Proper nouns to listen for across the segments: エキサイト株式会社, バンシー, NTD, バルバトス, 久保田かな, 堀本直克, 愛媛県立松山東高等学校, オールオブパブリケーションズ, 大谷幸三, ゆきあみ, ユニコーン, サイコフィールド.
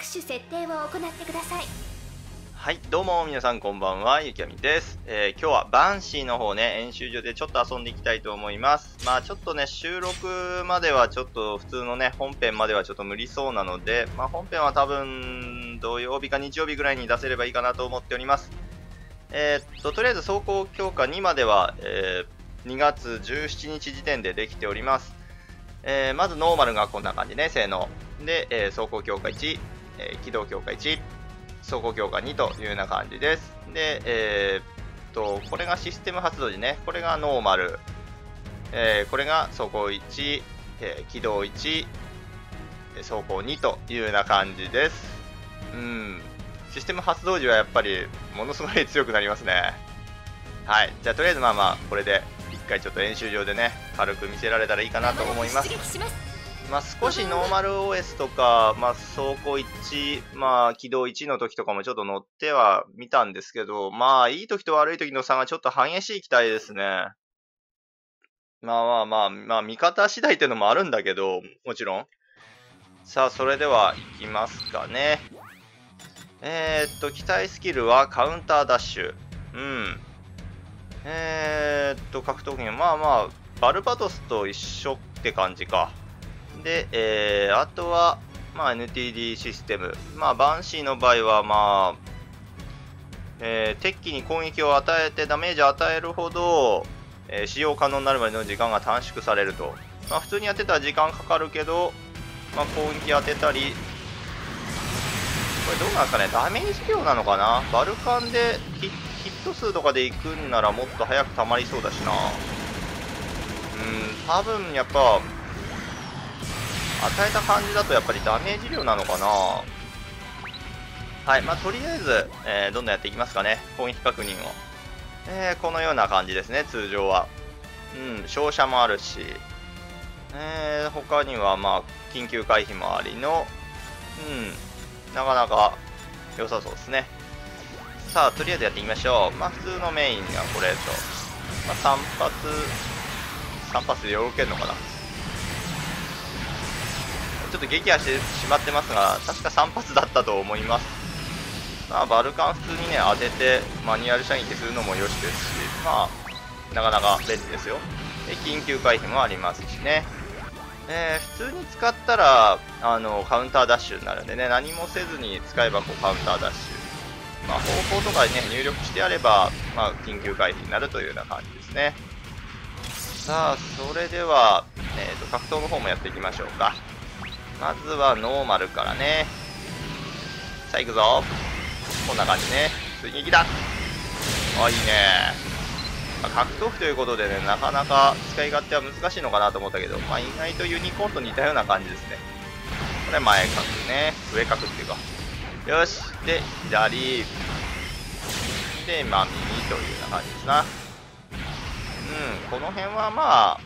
各種設定を行ってください。はい、どうも皆さんこんばんは、ゆきあみです。今日はバンシーの方ね、演習場でちょっと遊んでいきたいと思います。まあちょっとね、収録まではちょっと普通のね、本編まではちょっと無理そうなので、まあ本編は多分土曜日か日曜日ぐらいに出せればいいかなと思っております。とりあえず走行強化2までは、2月17日時点でできております。まずノーマルがこんな感じね、性能。で、走行強化1、機動強化1、走行強化2というような感じです。で、これがシステム発動時ね、これがノーマル、これが走行1、機動1、走行2というような感じです。システム発動時はやっぱりものすごい強くなりますね。はい、じゃあとりあえずまあまあこれで1回ちょっと演習場でね軽く見せられたらいいかなと思います。まあ少しノーマル OS とか、まあ、走行1、まあ、起動1の時とかもちょっと乗ってはみたんですけど、まあいい時と悪い時の差がちょっと激しい機体ですね。まあ見方次第っていうのもあるんだけど、もちろん。さあそれでは行きますかね。機体スキルはカウンターダッシュ。格闘技、バルバトスと一緒って感じか。で、あとは、NTD システム。バンシーの場合は、敵機に攻撃を与えてダメージを与えるほど、使用可能になるまでの時間が短縮されると。普通にやってたら時間かかるけど、攻撃当てたり、これどうなんですかね、ダメージ量なのかな、バルカンでヒット数とかで行くんならもっと早く溜まりそうだしな。多分やっぱ与えた感じだとやっぱりダメージ量なのかな。はい、とりあえず、どんどんやっていきますかね、攻撃確認を。このような感じですね、通常は。照射もあるし、他には緊急回避もありの、なかなか良さそうですね。さあとりあえずやっていきましょう。普通のメインがこれと、3発でよろけるのかな。ちょっと撃破してしまってますが、確か3発だったと思います。バルカン普通にね当ててマニュアル射撃するのもよしですし、なかなか便利ですよ。で、緊急回避もありますしね。普通に使ったらカウンターダッシュになるんでね、何もせずに使えばこうカウンターダッシュ、方向とかにね入力してやれば、緊急回避になるというような感じですね。さあそれでは、格闘の方もやっていきましょうか。まずはノーマルからね。さあ行くぞ、こんな感じね。追撃だ、いいね。格闘技ということでね、なかなか使い勝手は難しいのかなと思ったけど、意外とユニコーンと似たような感じですね。これ前角ね、上角っていうか。よし、で、左。で、右というような感じですな。この辺は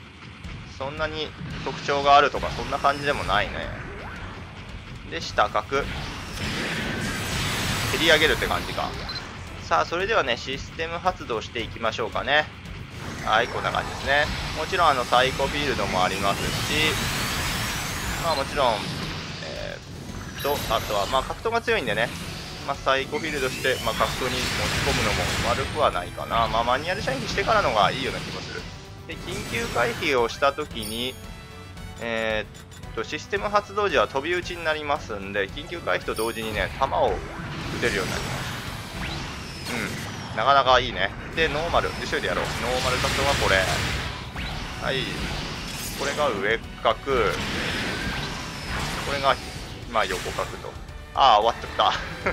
そんなに特徴があるとか、そんな感じでもないね。で、下角。蹴り上げるって感じか。さあそれではね、システム発動していきましょうかね。はい、こんな感じですね。もちろんサイコフィールドもありますし、もちろん、あとは格闘が強いんでね、サイコフィールドして、格闘に持ち込むのも悪くはないかな。マニュアル射撃してからのがいいような気もする。で、緊急回避をした時に、システム発動時は飛び打ちになりますんで、緊急回避と同時にね、弾を撃てるようになります。なかなかいいね。で、ノーマル、後ろでやろう。ノーマル格闘はこれ。はい。これが上角。これが、横角と。終わっちゃった。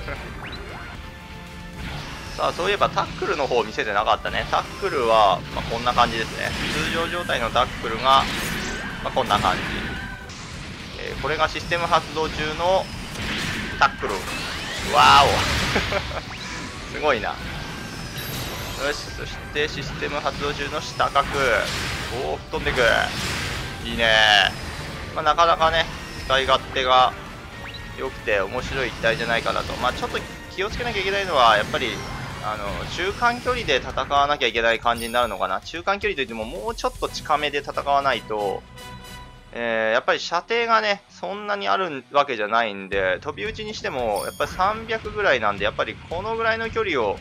さあ、そういえばタックルの方見せてなかったね。タックルは、こんな感じですね。通常状態のタックルが、こんな感じ。これがシステム発動中のタックル。わーお。すごいな。よし、そしてシステム発動中の下角。おお、吹っ飛んでいく。いいね。なかなかね、使い勝手が良くて面白い機体じゃないかなと。ちょっと気をつけなきゃいけないのは、やっぱり、中間距離で戦わなきゃいけない感じになるのかな。中間距離といっても、もうちょっと近めで戦わないと、やっぱり射程がね、そんなにあるわけじゃないんで、飛び打ちにしても、やっぱり300ぐらいなんで、やっぱりこのぐらいの距離を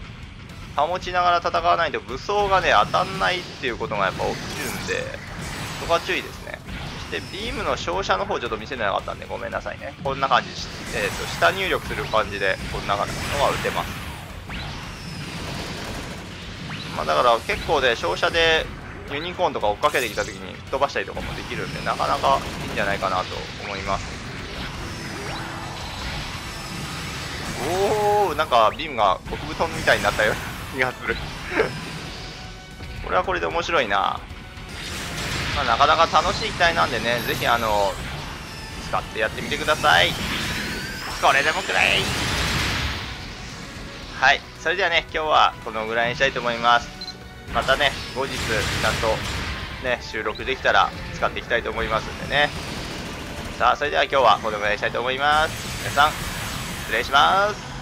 保ちながら戦わないと武装がね、当たんないっていうことがやっぱ起きるんで、そこは注意ですね。そしてビームの照射の方ちょっと見せなかったんで、ごめんなさいね。こんな感じ、下入力する感じで、こんな感じのが打てます。まあだから結構で、照射で、ユニコーンとか追っかけてきた時に吹っ飛ばしたりとかもできるんで、なかなかいいんじゃないかなと思います。おお、なんかビームが極太みたいになったような気がするこれはこれで面白いな、まあ、なかなか楽しい機体なんでね、ぜひ使ってやってみてください。これでもくらい。はい、それではね、今日はこのぐらいにしたいと思います。またね、後日ちゃんとね、収録できたら使っていきたいと思いますんでね。さあ、それでは今日はこのぐらいにしたいと思います。皆さん、失礼します。